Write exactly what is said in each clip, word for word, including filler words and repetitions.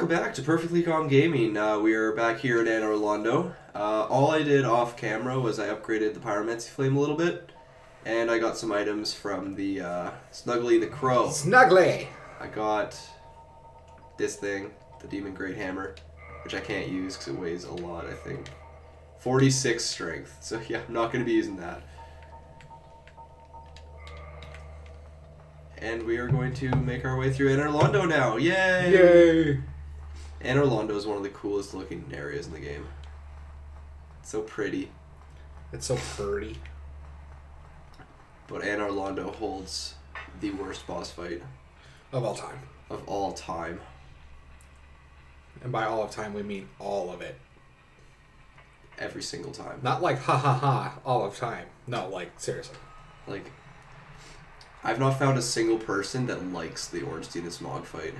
Welcome back to Perfectly Calm Gaming. Uh, we are back here at Anor Londo. Uh, all I did off camera was I upgraded the Pyromancy Flame a little bit, and I got some items from the uh, Snuggly the Crow. Snuggly! I got this thing, the Demon Great Hammer, which I can't use because it weighs a lot, I think. forty-six strength, so yeah, I'm not going to be using that. And we are going to make our way through Anor Londo now. Yay! Yay! Anor Londo is one of the coolest looking areas in the game. It's so pretty. It's so pretty. But Anor Londo holds the worst boss fight. Of all time. Of all time. And by all of time, we mean all of it. Every single time. Not like, ha ha ha, all of time. No, like, seriously. Like... I've not found a single person that likes the Ornstein and Smough fight.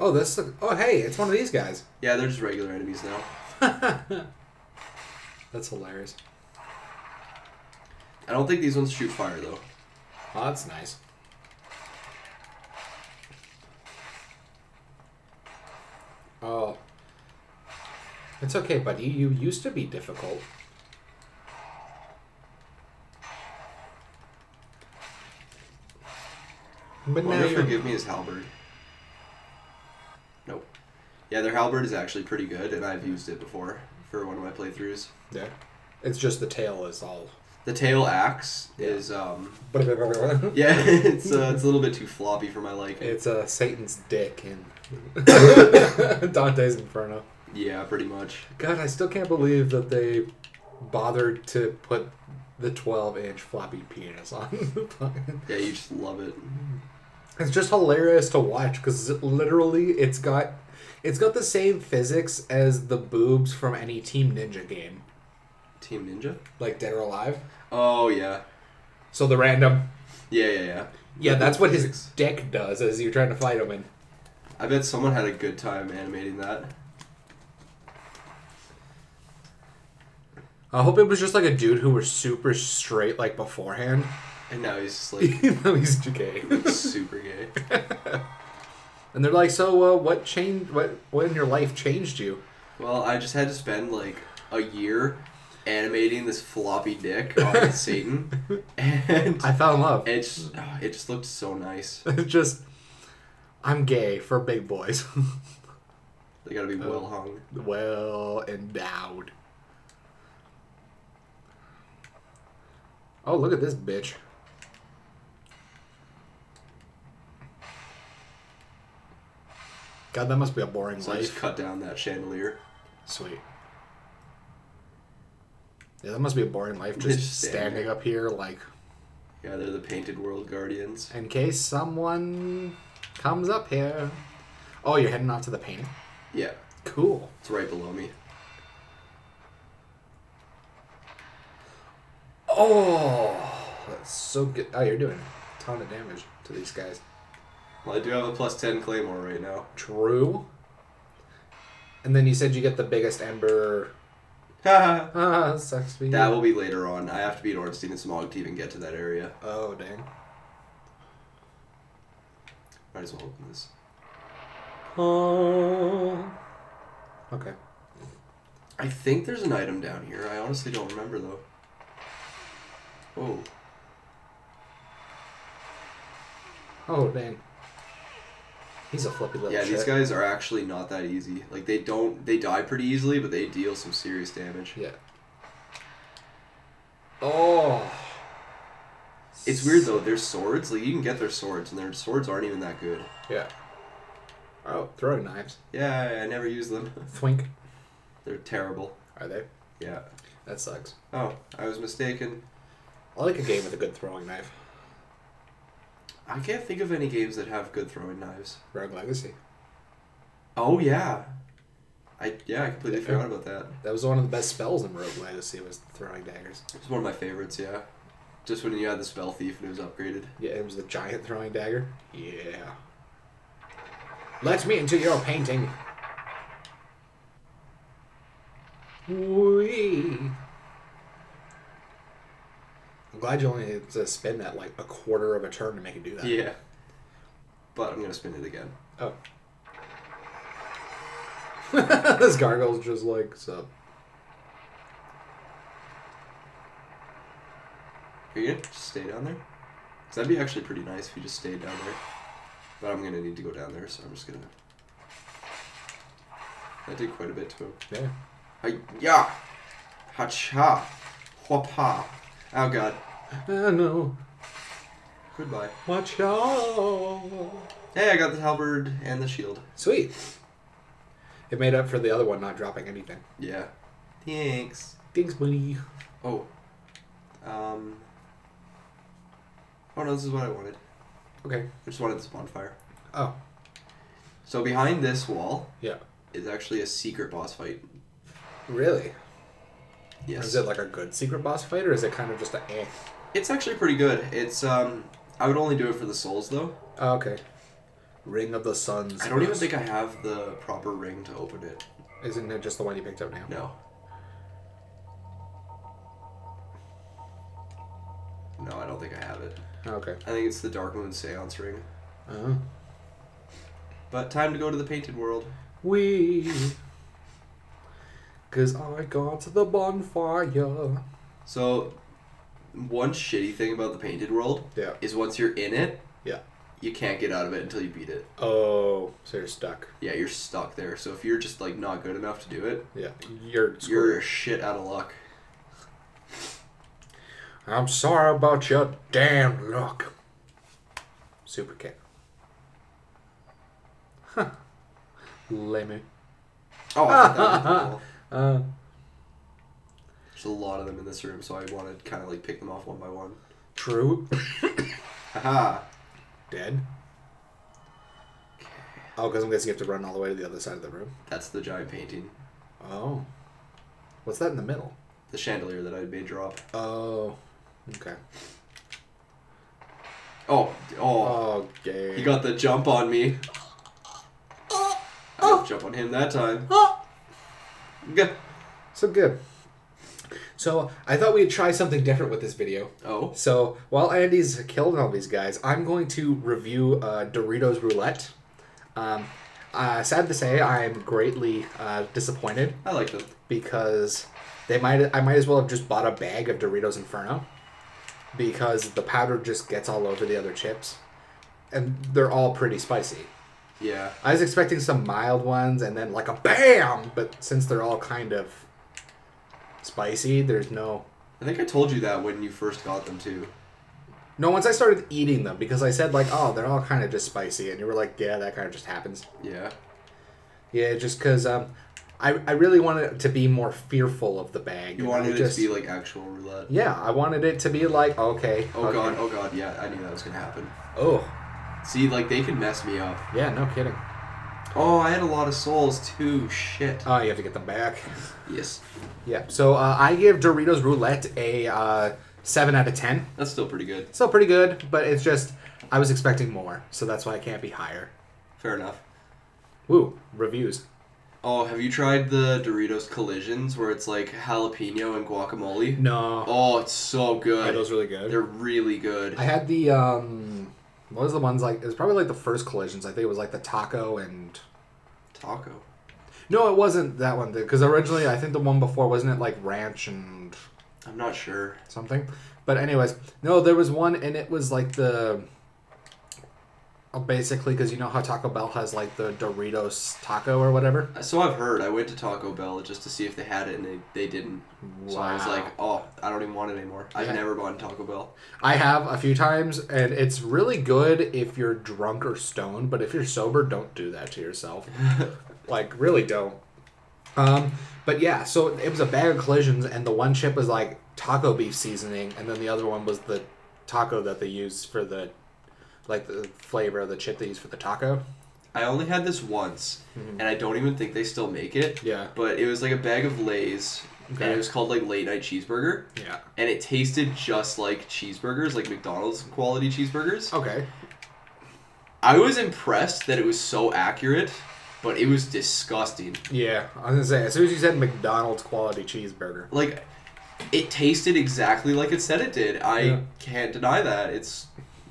Oh, this... Oh, hey, it's one of these guys. Yeah, they're just regular enemies now. That's hilarious. I don't think these ones shoot fire, though. Oh, that's nice. Oh. It's okay, buddy. You used to be difficult. But wonder if he'll give me his halberd. Nope. Yeah, their halberd is actually pretty good, and I've used it before for one of my playthroughs. Yeah. It's just the tail is all... The tail axe yeah. is... um. Yeah, it's, uh, it's a little bit too floppy for my liking. It's uh, Satan's dick in Dante's Inferno. Yeah, pretty much. God, I still can't believe that they bothered to put the twelve inch floppy penis on the pocket. Yeah, you just love it. It's just hilarious to watch because it literally it's got it's got the same physics as the boobs from any Team Ninja game. Team Ninja? Like Dead or Alive? Oh, yeah. So the random... Yeah, yeah, yeah. Yeah, that's what his dick does as you're trying to fight him. And I bet someone had a good time animating that. I hope it was just like a dude who was super straight like beforehand. And now he's just like... Now he's gay. He looks super gay. And they're like, so uh, what changed? What what in your life changed you? Well, I just had to spend like a year animating this floppy dick on Satan. And I fell in love. It just, oh, it just looked so nice. It's just, I'm gay for big boys. They gotta be well hung. Well endowed. Oh, look at this bitch. God, that must be a boring so life. I just cut down that chandelier. Sweet. Yeah, that must be a boring life, just, just standing up here like... Yeah, they're the Painted World Guardians. In case someone comes up here. Oh, you're heading off to the painting? Yeah. Cool. It's right below me. Oh, that's so good. Oh, you're doing a ton of damage to these guys. Well, I do have a plus ten Claymore right now. True. And then you said you get the biggest ember. Ha ha. Sucks for you. That will be later on. I have to beat Ornstein and Smough to even get to that area. Oh, dang. Might as well open this. Oh. Okay. I think there's an item down here. I honestly don't remember, though. Oh. Oh, dang. He's a flippy little shit. Yeah, these guys are actually not that easy. Like, they don't... They die pretty easily, but they deal some serious damage. Yeah. Oh. It's weird, though. Their swords... Like, you can get their swords, and their swords aren't even that good. Yeah. Oh, throwing knives. Yeah, I never use them. Thwink. They're terrible. Are they? Yeah. That sucks. Oh, I was mistaken. I like a game with a good throwing knife. I can't think of any games that have good throwing knives. Rogue Legacy. Oh, yeah. I Yeah, I completely yeah. forgot about that. That was one of the best spells in Rogue Legacy, was throwing daggers. It was one of my favorites, yeah. Just when you had the spell thief and it was upgraded. Yeah, it was the giant throwing dagger. Yeah. Let me into your painting. Wee. I'm glad you only had to spend that like a quarter of a turn to make it do that. Yeah. But I'm going to spin it again. Oh. This gargoyle's just like, so. Are you gonna just stay down there? Cause that'd be actually pretty nice if you just stayed down there. But I'm gonna need to go down there, so I'm just gonna. I did quite a bit to him. Yeah. Hi ya! Ha cha! Hwapa! Oh god. Uh, no. Goodbye. Watch out! Hey, I got the halberd and the shield. Sweet. It made up for the other one not dropping anything. Yeah. Thanks. Thanks, buddy. Oh. Um. Oh no, this is what I wanted. Okay. I just wanted this bonfire. Oh. So behind this wall. Yeah. Is actually a secret boss fight. Really? Yes. Or is it like a good secret boss fight, or is it kind of just a eh? It's actually pretty good. It's um, I would only do it for the souls though. Oh, okay. Ring of the Suns. I don't first. even think I have the proper ring to open it. Isn't it just the one you picked up now? No. No, I don't think I have it. Okay. I think it's the Dark Moon Seance Ring. Uh-huh. But time to go to the painted world. Wee. Cause I got to the bonfire. So, one shitty thing about the painted world yeah. is once you're in it, yeah, you can't get out of it until you beat it. Oh, so you're stuck. Yeah, you're stuck there. So if you're just like not good enough to do it, yeah, you're screwed. You're shit out of luck. I'm sorry about your damn luck. Super cat. Huh. Lemon. Oh, I thought that was cool. uh, There's a lot of them in this room, so I want to kind of like pick them off one by one. True. Haha. Dead. Okay. Oh, because I'm guessing you have to run all the way to the other side of the room. That's the giant painting. Oh. What's that in the middle? The chandelier that I made drop. Oh. Okay. Oh. Oh. Oh, okay. He got the jump on me. Jump on him that time. Oh. Good. So good. So I thought we'd try something different with this video. Oh. So while Andy's killing all these guys, I'm going to review uh, Doritos Roulette. Um, uh, sad to say, I am greatly uh, disappointed. I like them because they might. I might as well have just bought a bag of Doritos Inferno because the powder just gets all over the other chips, and they're all pretty spicy. Yeah. I was expecting some mild ones and then like a BAM! But since they're all kind of spicy, there's no... I think I told you that when you first got them too. No, once I started eating them because I said like, oh, they're all kind of just spicy. And you were like, yeah, that kind of just happens. Yeah. Yeah, just because um, I, I really wanted it to be more fearful of the bag. You wanted it just... to be like actual roulette. Yeah, I wanted it to be like, okay. Oh, okay. God, oh, God, yeah, I knew that was going to happen. Oh, see, like, they can mess me up. Yeah, no kidding. Oh, I had a lot of souls, too. Shit. Oh, you have to get them back. Yes. Yeah, so uh, I give Doritos Roulette a uh, seven out of ten. That's still pretty good. Still pretty good, but it's just, I was expecting more, so that's why it can't be higher. Fair enough. Woo, reviews. Oh, have you tried the Doritos Collisions, where it's like jalapeno and guacamole? No. Oh, it's so good. Are those really good? They're really good. I had the, um... what was the ones like? It was probably like the first Collisions. I think it was like the taco and taco. No, it wasn't that one because originally I think the one before wasn't it like ranch and I'm not sure something. But anyways, no, there was one and it was like the basically because you know how Taco Bell has like the Doritos taco or whatever. So I've heard. I went to Taco Bell just to see if they had it and they they didn't. Wow. So I was like, oh, I don't even want it anymore. I've yeah. never bought Taco Bell. I have a few times, and it's really good if you're drunk or stoned, but if you're sober, don't do that to yourself. Like, really don't. Um, but yeah, so it was a bag of Collisions, and the one chip was like taco beef seasoning, and then the other one was the taco that they used for the, like the flavor of the chip they used for the taco. I only had this once, mm-hmm. and I don't even think they still make it. Yeah. But it was like a bag of Lay's. Okay. And it was called, like, Late Night Cheeseburger. Yeah. And it tasted just like cheeseburgers, like McDonald's quality cheeseburgers. Okay. I was impressed that it was so accurate, but it was disgusting. Yeah, I was going to say, as soon as you said McDonald's quality cheeseburger. Like, it tasted exactly like it said it did. I yeah. can't deny that. It's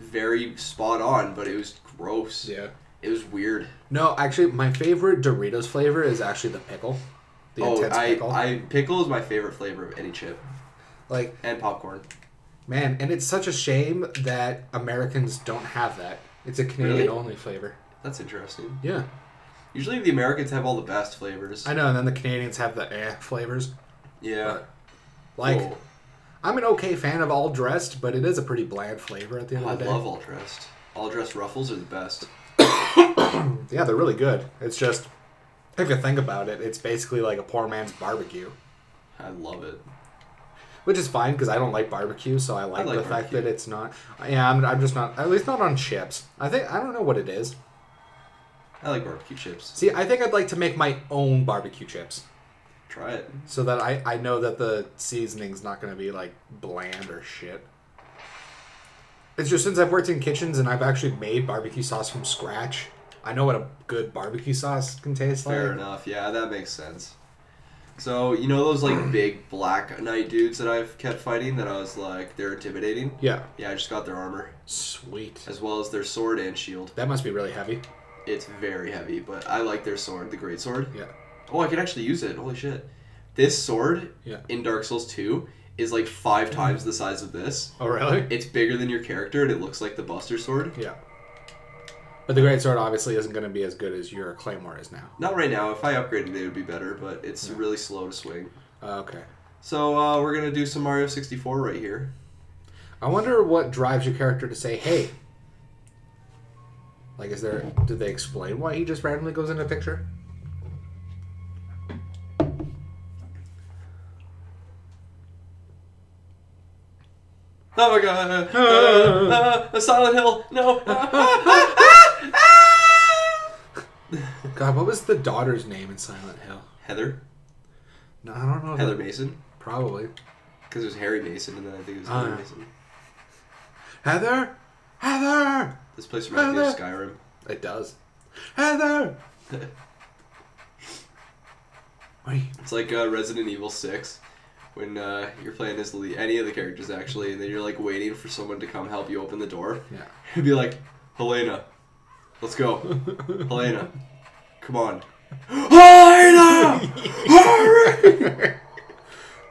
very spot on, but it was gross. Yeah. It was weird. No, actually, my favorite Doritos flavor is actually the pickle. The oh, intense I, pickle. I, pickle is my favorite flavor of any chip. Like and popcorn. Man, and it's such a shame that Americans don't have that. It's a Canadian-only really? flavor. That's interesting. Yeah. Usually the Americans have all the best flavors. I know, and then the Canadians have the eh flavors. Yeah. But, like, Whoa. I'm an okay fan of All Dressed, but it is a pretty bland flavor at the end oh, of the I day. I love All Dressed. All Dressed Ruffles are the best. Yeah, they're really good. It's just, if you think about it, it's basically like a poor man's barbecue. I love it. Which is fine, because I don't like barbecue, so I like, I like the barbecue. fact that it's not... Yeah, I'm, I'm just not... At least not on chips. I think... I don't know what it is. I like barbecue chips. See, I think I'd like to make my own barbecue chips. Try it. So that I, I know that the seasoning's not going to be, like, bland or shit. It's just since I've worked in kitchens and I've actually made barbecue sauce from scratch, I know what a good barbecue sauce can taste like. Fair enough. Yeah, that makes sense. So, you know those, like, big Black Knight dudes that I've kept fighting that I was like, they're intimidating? Yeah. Yeah, I just got their armor. Sweet. As well as their sword and shield. That must be really heavy. It's very heavy, but I like their sword, the great sword. Yeah. Oh, I can actually use it. Holy shit. This sword yeah. in Dark Souls two is, like, five times the size of this. Oh, really? It's bigger than your character, and it looks like the Buster Sword. Yeah. But the Great Sword obviously isn't going to be as good as your Claymore is now. Not right now. If I upgraded it, it would be better, but it's yeah. really slow to swing. Uh, okay. So uh, we're going to do some Mario sixty-four right here. I wonder what drives your character to say, hey. Like, is there... Did they explain why he just randomly goes in a picture? Oh, my God. Uh, uh, uh, Silent Hill. No. Uh, uh, God, what was the daughter's name in Silent Hill? Heather? No, I don't know. Heather Mason? Probably. Because it was Harry Mason, and then I think it was uh, Heather Mason. Heather? Heather! This place reminds me of Skyrim. It does. Heather! It's like uh, Resident Evil six, when uh, you're playing as any of the characters, actually, and then you're like waiting for someone to come help you open the door. Yeah. It'd be like, Helena. Let's go. Helena. Come on. Helena! Hurry!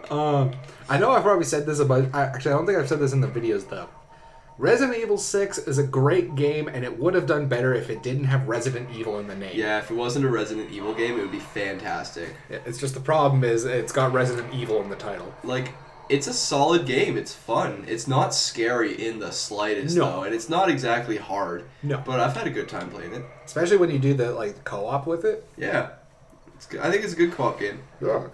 um, I know I've probably said this about... I, actually, I don't think I've said this in the videos, though. Resident Evil six is a great game, and it would have done better if it didn't have Resident Evil in the name. Yeah, if it wasn't a Resident Evil game, it would be fantastic. It's just the problem is it's got Resident Evil in the title. Like... It's a solid game. It's fun. It's not scary in the slightest, no. though, and it's not exactly hard. No. But I've had a good time playing it. Especially when you do the like co-op with it. Yeah. It's good. I think it's a good co-op game. Yeah.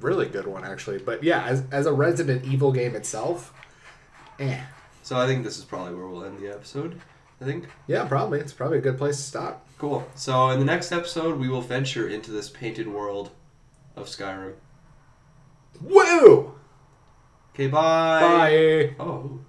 Really good one, actually. But yeah, as, as a Resident Evil game itself, eh. So I think this is probably where we'll end the episode, I think. Yeah, probably. It's probably a good place to stop. Cool. So in the next episode, we will venture into this painted world of Skyrim. Whoa! Okay, bye. Bye. Oh.